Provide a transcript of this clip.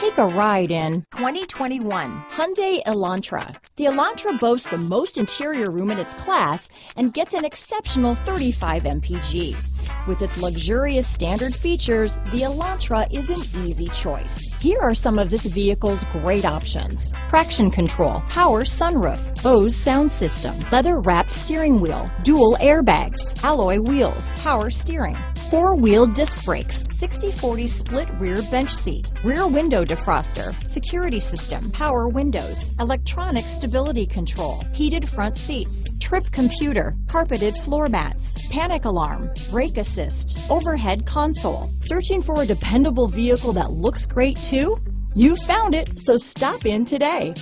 Take a ride in 2021 Hyundai Elantra. The Elantra boasts the most interior room in its class and gets an exceptional 35 mpg. With its luxurious standard features, the Elantra is an easy choice. Here are some of this vehicle's great options: traction control, power sunroof, Bose sound system, leather-wrapped steering wheel, dual airbags, alloy wheels, power steering, four-wheel disc brakes, 60/40 split rear bench seat, rear window defroster, security system, power windows, electronic stability control, heated front seats, trip computer, carpeted floor mats, panic alarm, brake assist, overhead console. Searching for a dependable vehicle that looks great too? You found it, so stop in today.